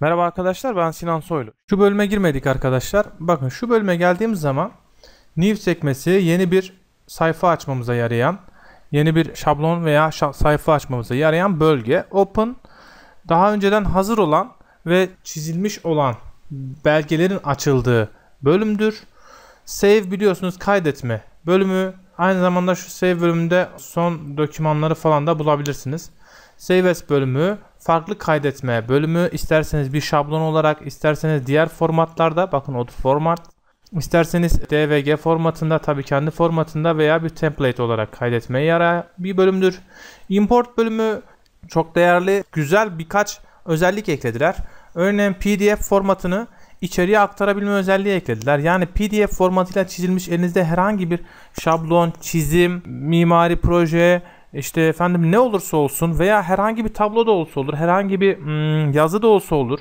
Merhaba arkadaşlar, ben Sinan Soylu. Şu bölüme girmedik arkadaşlar. Bakın, şu bölüme geldiğimiz zaman New sekmesi yeni bir sayfa açmamıza yarayan, yeni bir şablon veya sayfa açmamıza yarayan bölge. Open, daha önceden hazır olan ve çizilmiş olan belgelerin açıldığı bölümdür. Save, biliyorsunuz, kaydetme bölümü. Aynı zamanda şu save bölümünde son dokümanları falan da bulabilirsiniz. Save as bölümü, farklı kaydetme bölümü, isterseniz bir şablon olarak, isterseniz diğer formatlarda, bakın o format, isterseniz DWG formatında, tabii kendi formatında veya bir template olarak kaydetmeye yarayan bir bölümdür. Import bölümü çok değerli, güzel birkaç özellik eklediler. Örneğin PDF formatını içeriye aktarabilme özelliği eklediler. Yani PDF formatıyla çizilmiş elinizde herhangi bir şablon, çizim, mimari proje, işte efendim ne olursa olsun veya herhangi bir tablo da olsa olur, herhangi bir yazı da olsa olur,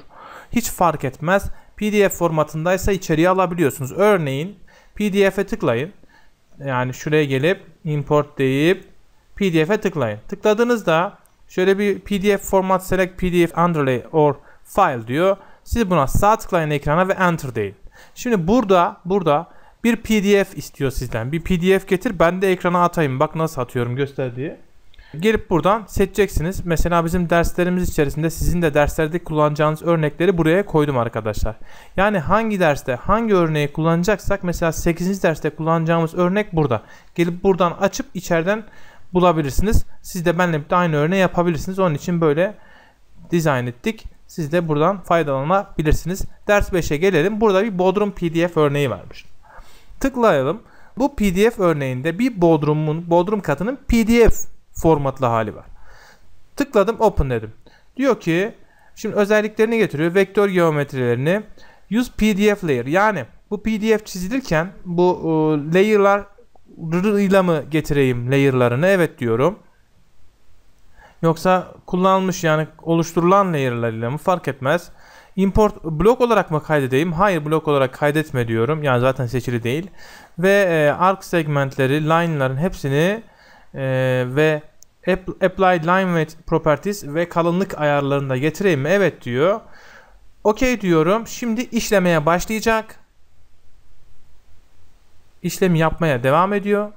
hiç fark etmez. PDF formatındaysa içeriye alabiliyorsunuz. Örneğin PDF'e tıklayın. Yani şuraya gelip import deyip PDF'e tıklayın. Tıkladığınızda şöyle bir PDF format, select PDF underlay or file diyor. Siz buna sağ tıklayın ekrana ve enter deyin. Şimdi burada bir PDF istiyor sizden. Bir PDF getir, ben de ekrana atayım. Bak nasıl atıyorum, göster diye. Gelip buradan seçeceksiniz. Mesela bizim derslerimiz içerisinde sizin de derslerde kullanacağınız örnekleri buraya koydum arkadaşlar. Yani hangi derste hangi örneği kullanacaksak, mesela 8. derste kullanacağımız örnek burada. Gelip buradan açıp içeriden bulabilirsiniz. Siz de benimle birlikte aynı örneği yapabilirsiniz. Onun için böyle dizayn ettik. Siz de buradan faydalanabilirsiniz. Ders 5'e gelelim. Burada bir Bodrum PDF örneği varmış. Tıklayalım. Bu PDF örneğinde bir Bodrum katının PDF formatlı hali var. Tıkladım, open dedim. Diyor ki, şimdi özelliklerini getiriyor. Vektör geometrilerini. Use PDF layer. Yani bu PDF çizilirken bu layer'larıyla mı getireyim layer'larını? Evet diyorum. Yoksa kullanılmış, yani oluşturulan layer'larıyla mı, fark etmez. Import blok olarak mı kaydedeyim? Hayır, blok olarak kaydetme diyorum. Yani zaten seçili değil. Ve arc segmentleri, line'ların hepsini ve apply line width properties ve kalınlık ayarlarını da getireyim mi? Evet diyor. OK diyorum. Şimdi işlemeye başlayacak. İşlemi yapmaya devam ediyor.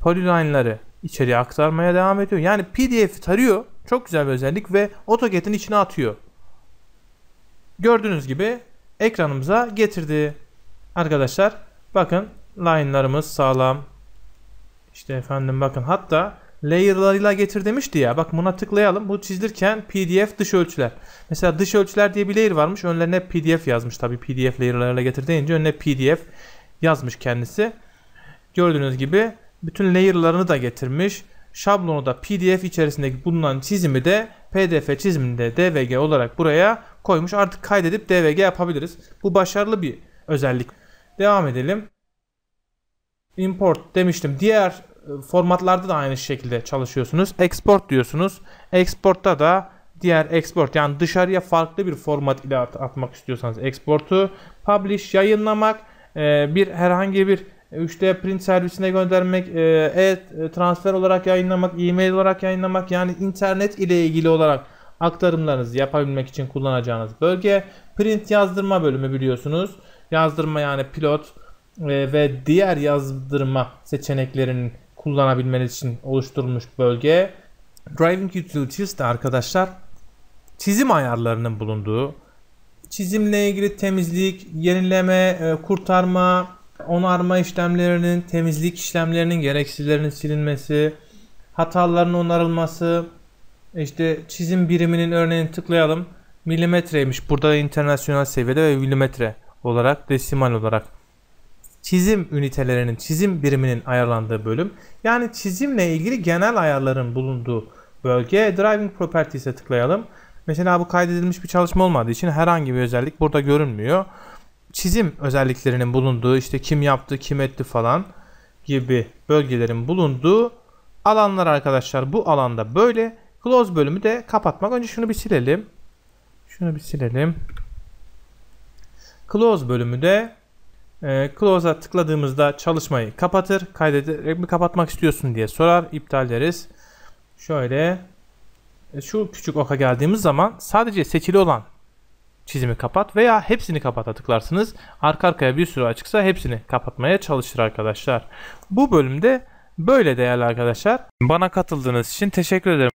Polyline'ları içeriye aktarmaya devam ediyor. Yani PDF'i tarıyor. Çok güzel bir özellik ve AutoCAD'in içine atıyor. Gördüğünüz gibi ekranımıza getirdi. Arkadaşlar bakın, line'larımız sağlam. İşte efendim bakın, hatta layer'larıyla getir demişti ya. Bak, buna tıklayalım. Bu çizilirken PDF dış ölçüler. Mesela dış ölçüler diye bir layer varmış. Önlerine PDF yazmış. Tabii PDF layer'larıyla getir deyince önüne PDF yazmış kendisi. Gördüğünüz gibi bütün layer'larını da getirmiş. Şablonu da, PDF içerisindeki bulunan çizimi de PDF çiziminde DWG olarak buraya koymuş. Artık kaydedip DWG yapabiliriz. Bu başarılı bir özellik. Devam edelim. Import demiştim. Diğer formatlarda da aynı şekilde çalışıyorsunuz. Export diyorsunuz. Export'ta da diğer export, yani dışarıya farklı bir format ile atmak istiyorsanız export'u, publish, yayınlamak, bir herhangi bir 3D print servisine göndermek, transfer olarak yayınlamak, e-mail olarak yayınlamak, yani internet ile ilgili olarak aktarımlarınızı yapabilmek için kullanacağınız bölge. Print yazdırma bölümü, biliyorsunuz. Yazdırma, yani pilot ve diğer yazdırma seçeneklerini kullanabilmeniz için oluşturulmuş bölge. Driving Utilities de arkadaşlar çizim ayarlarının bulunduğu, çizimle ilgili temizlik, yenileme, kurtarma, onarma işlemlerinin, temizlik işlemlerinin, gereksizlerinin silinmesi, hataların onarılması, işte çizim biriminin, örneğini tıklayalım. Milimetreymiş. Burada internasyonel seviyede ve milimetre olarak, desimal olarak çizim ünitelerinin, çizim biriminin ayarlandığı bölüm. Yani çizimle ilgili genel ayarların bulunduğu bölge. Driving Properties'e tıklayalım. Mesela bu kaydedilmiş bir çalışma olmadığı için herhangi bir özellik burada görünmüyor. Çizim özelliklerinin bulunduğu, işte kim yaptı, kim etti falan gibi bölgelerin bulunduğu alanlar arkadaşlar. Bu alanda böyle. Close bölümü de kapatmak. Önce şunu bir silelim. Şunu bir silelim. Close bölümü de Close'a tıkladığımızda çalışmayı kapatır. Kaydederek mi kapatmak istiyorsun diye sorar. İptal deriz. Şöyle şu küçük oka geldiğimiz zaman sadece seçili olan çizimi kapat veya hepsini kapata tıklarsınız. Arka arkaya bir sürü açıksa hepsini kapatmaya çalışır arkadaşlar. Bu bölümde böyle değerli arkadaşlar. Bana katıldığınız için teşekkür ederim.